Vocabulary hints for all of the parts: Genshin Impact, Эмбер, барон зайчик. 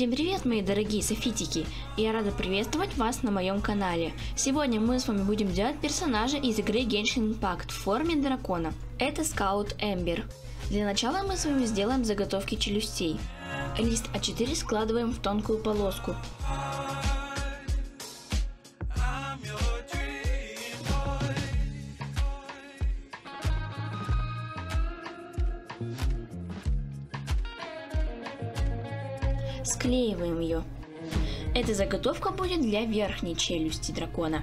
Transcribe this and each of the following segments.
Всем привет, мои дорогие софитики! Я рада приветствовать вас на моем канале. Сегодня мы с вами будем делать персонажа из игры Genshin Impact в форме дракона. Это скаут Эмбер. Для начала мы с вами сделаем заготовки челюстей. Лист А4 складываем в тонкую полоску. Склеиваем ее. Эта заготовка будет для верхней челюсти дракона.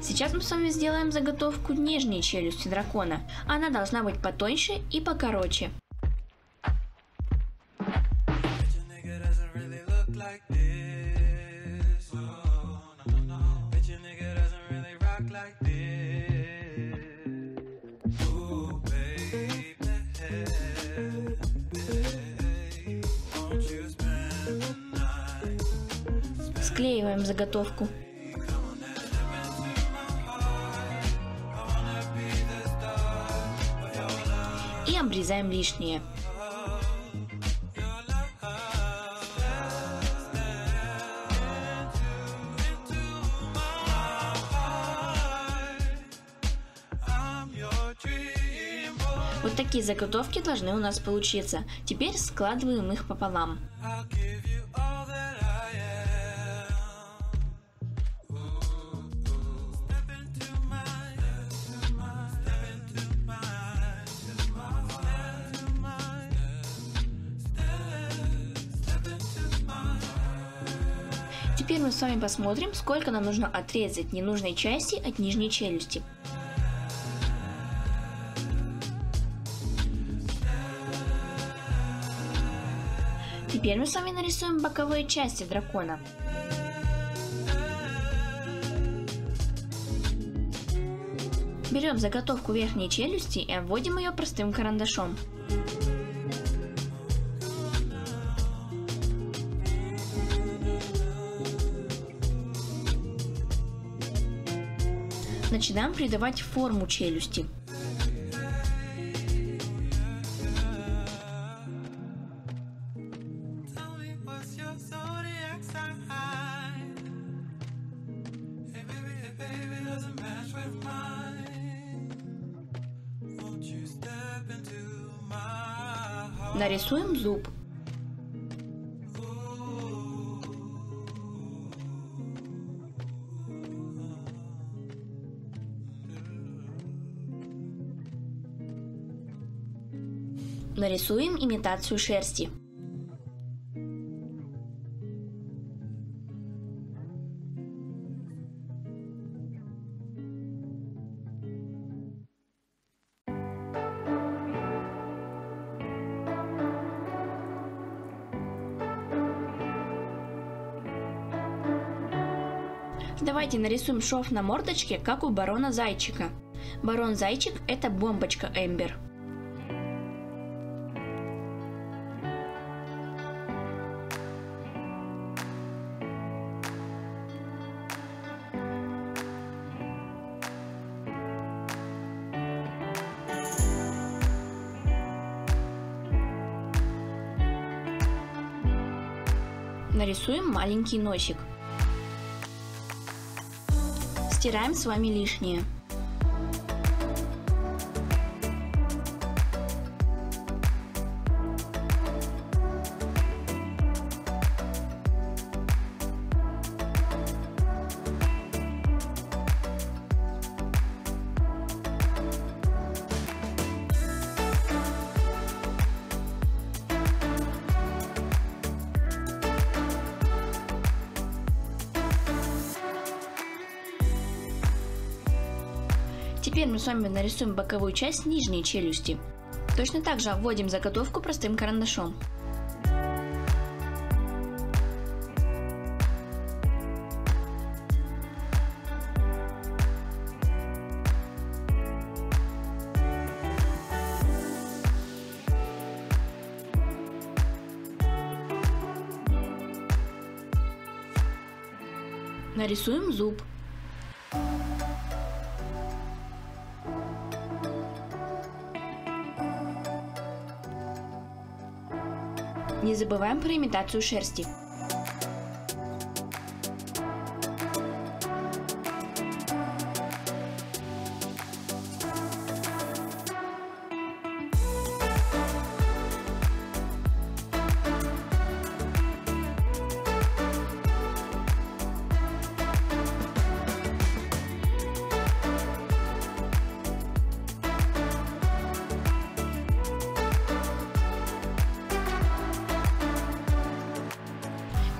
Сейчас мы с вами сделаем заготовку нижней челюсти дракона. Она должна быть потоньше и покороче. Склеиваем заготовку. И обрезаем лишнее. Вот такие заготовки должны у нас получиться. Теперь складываем их пополам. Теперь мы с вами посмотрим, сколько нам нужно отрезать ненужной части от нижней челюсти. Теперь мы с вами нарисуем боковые части дракона. Берем заготовку верхней челюсти и обводим ее простым карандашом. Начинаем придавать форму челюсти. Нарисуем зуб. Нарисуем имитацию шерсти. Давайте нарисуем шов на мордочке, как у барона зайчика. Барон зайчик – это бомбочка Эмбер. Нарисуем маленький носик. Стираем с вами лишнее. Теперь мы с вами нарисуем боковую часть нижней челюсти. Точно так же обводим заготовку простым карандашом. Нарисуем зуб. Не забываем про имитацию шерсти.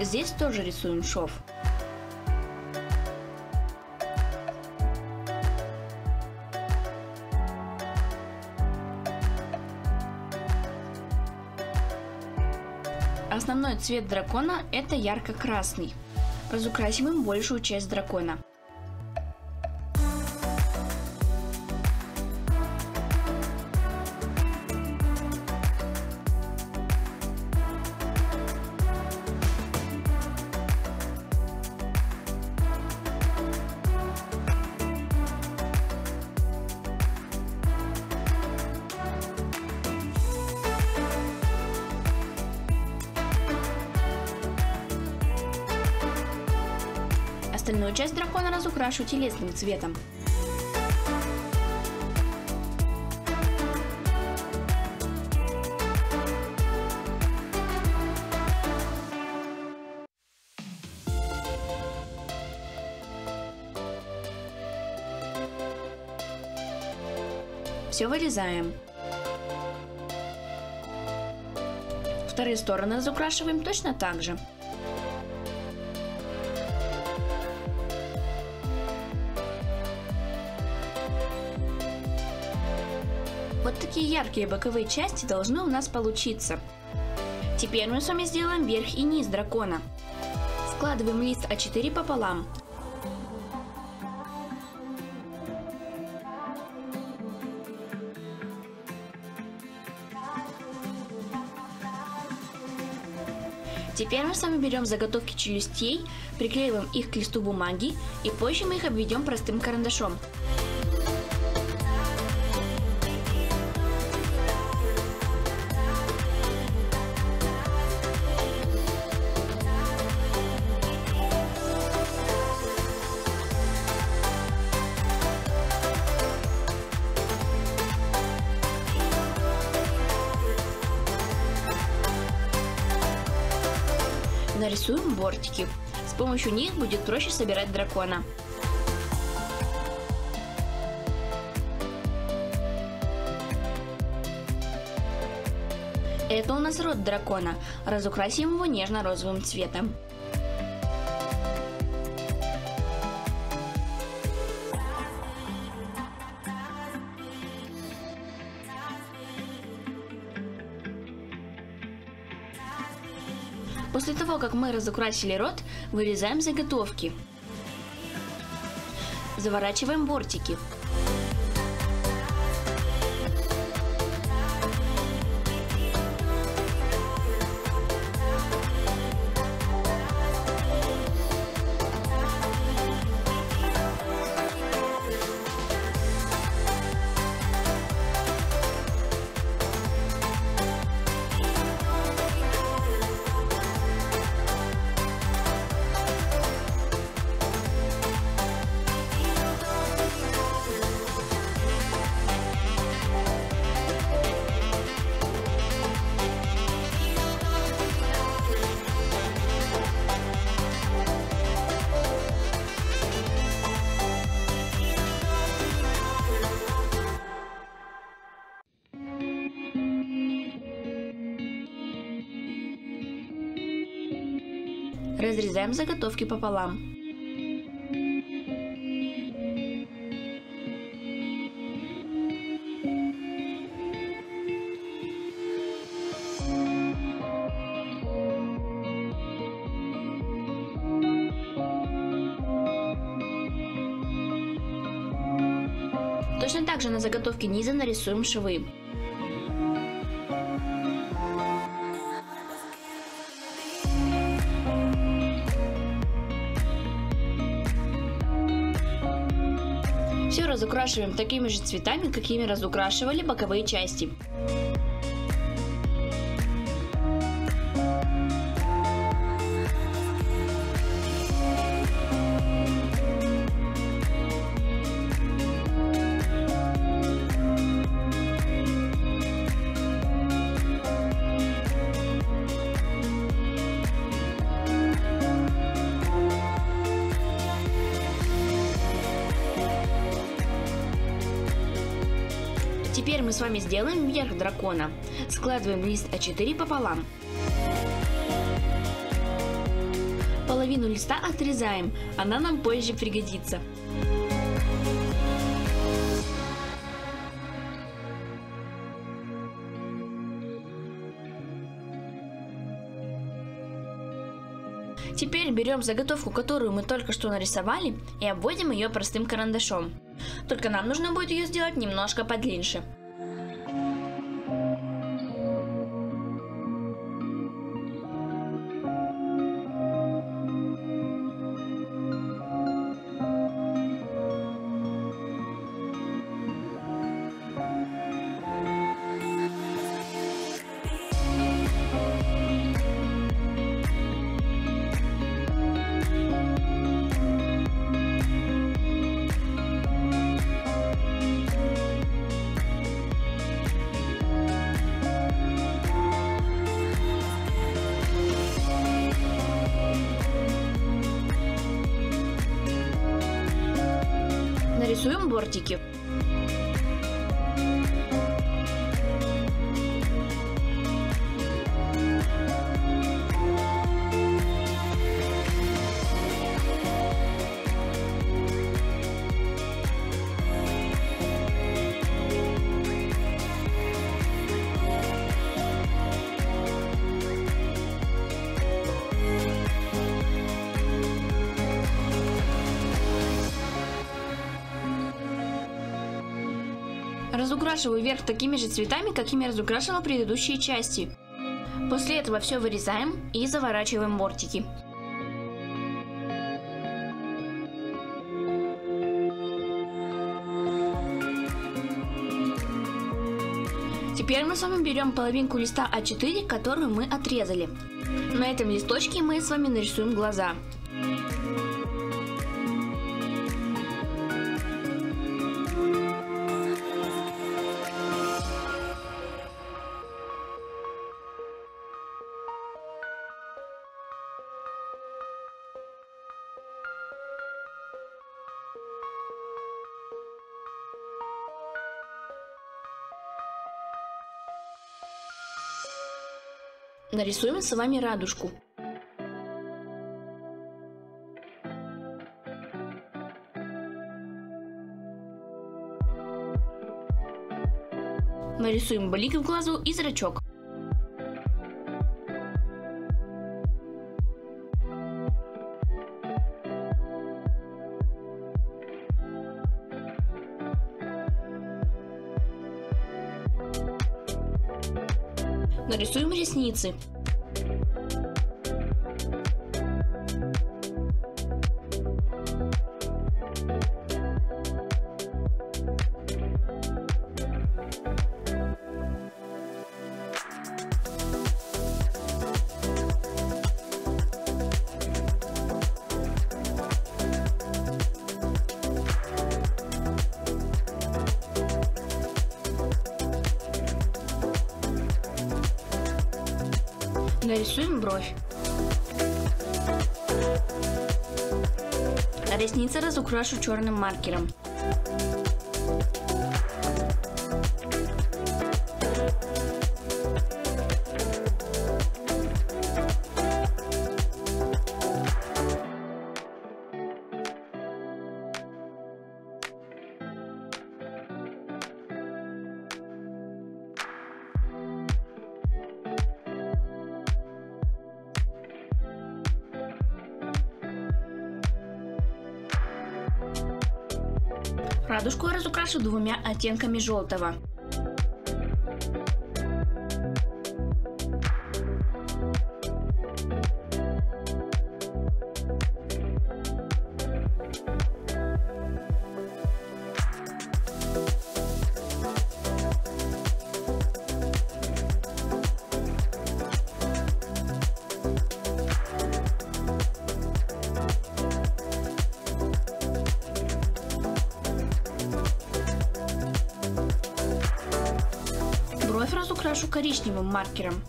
Здесь тоже рисуем шов. Основной цвет дракона – это ярко-красный. Разукрасим им большую часть дракона. Остальную часть дракона разукрашу телесным цветом. Все вырезаем. Вторые стороны разукрашиваем точно так же. Вот такие яркие боковые части должны у нас получиться. Теперь мы с вами сделаем верх и низ дракона. Складываем лист А4 пополам. Теперь мы с вами берем заготовки челюстей, приклеиваем их к листу бумаги и позже мы их обведем простым карандашом. Нарисуем бортики. С помощью них будет проще собирать дракона. Это у нас рот дракона. Разукрасим его нежно-розовым цветом. После того, как мы разукрасили рот, вырезаем заготовки. Заворачиваем бортики. Разрезаем заготовки пополам. Точно так же на заготовке низа нарисуем швы. Все разукрашиваем такими же цветами, какими разукрашивали боковые части. Теперь мы с вами сделаем верх дракона. Складываем лист А4 пополам. Половину листа отрезаем, она нам позже пригодится. Теперь берем заготовку, которую мы только что нарисовали, и обводим ее простым карандашом. Только нам нужно будет ее сделать немножко подлиннее. Рисуем бортики. Разукрашиваю верх такими же цветами, какими разукрашивала предыдущие части. После этого все вырезаем и заворачиваем бортики. Теперь мы с вами берем половинку листа А4, которую мы отрезали. На этом листочке мы с вами нарисуем глаза. Нарисуем с вами радужку. Нарисуем блик в глазу и зрачок. Нарисуем ресницы. Нарисуем бровь. Ресницы разукрашу черным маркером. Радужку я разукрашу двумя оттенками желтого. Бровь разукрашу коричневым маркером.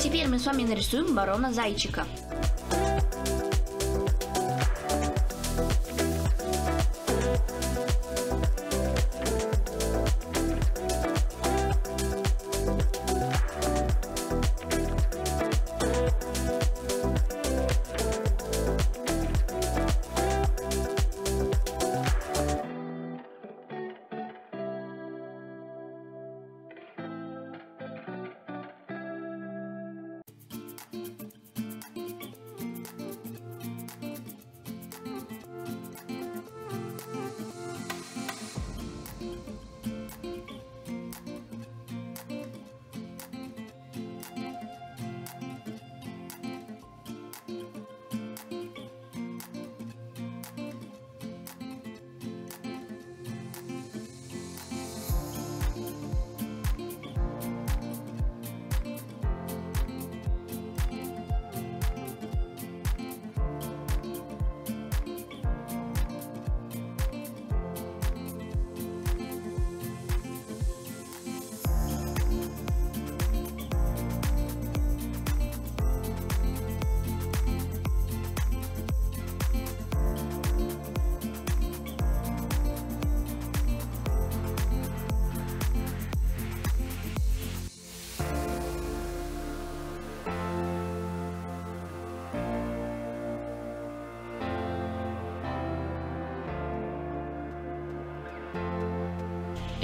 Теперь мы с вами нарисуем барона зайчика.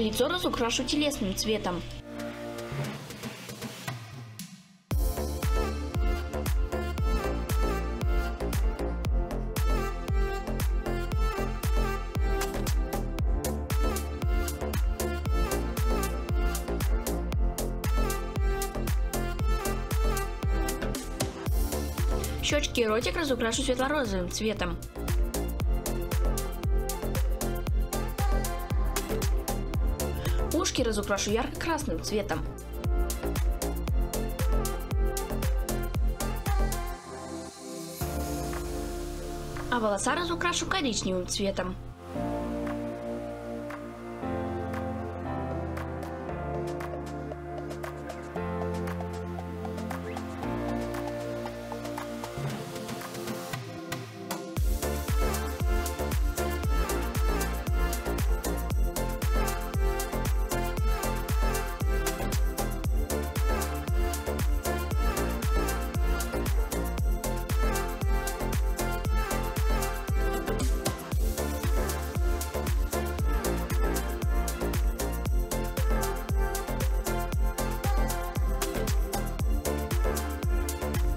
Лицо разукрашу телесным цветом. Щечки и ротик разукрашу светло-розовым цветом. Ушки разукрашу ярко-красным цветом. А волоса разукрашу коричневым цветом.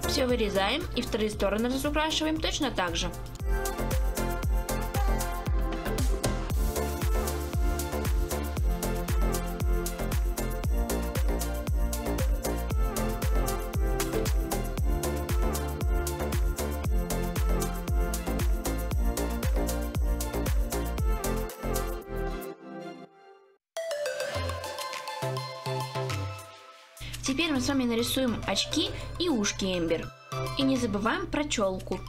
Все вырезаем и вторые стороны разукрашиваем точно так же. Теперь мы с вами нарисуем очки и ушки Эмбер. И не забываем про челку.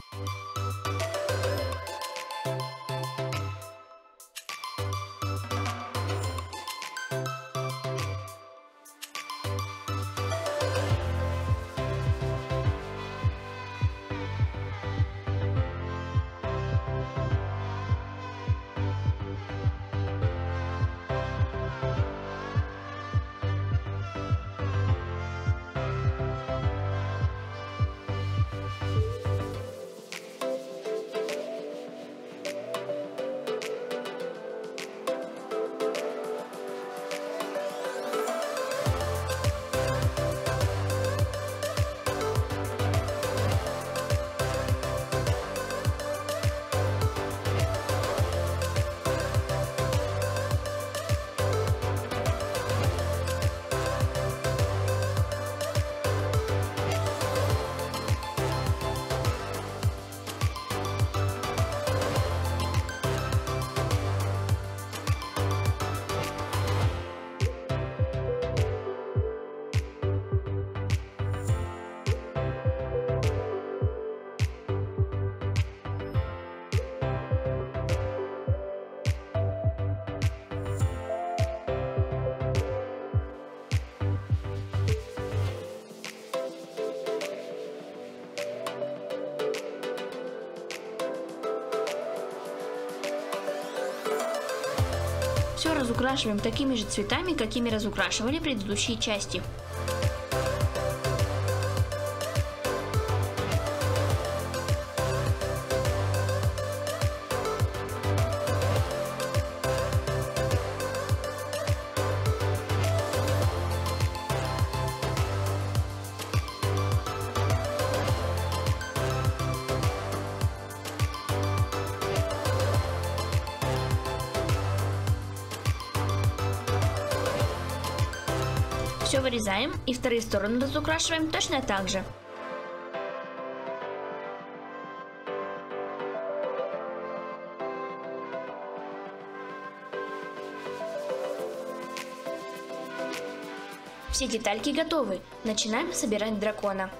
Все разукрашиваем такими же цветами, какими разукрашивали предыдущие части. Все вырезаем и вторые стороны разукрашиваем точно так же. Все детальки готовы. Начинаем собирать дракона.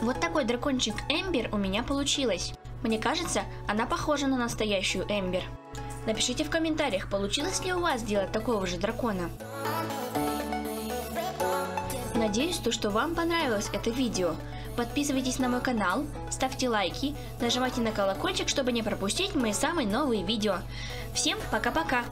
Вот такой дракончик Эмбер у меня получилось. Мне кажется, она похожа на настоящую Эмбер. Напишите в комментариях, получилось ли у вас сделать такого же дракона. Надеюсь, что вам понравилось это видео. Подписывайтесь на мой канал, ставьте лайки, нажимайте на колокольчик, чтобы не пропустить мои самые новые видео. Всем пока-пока!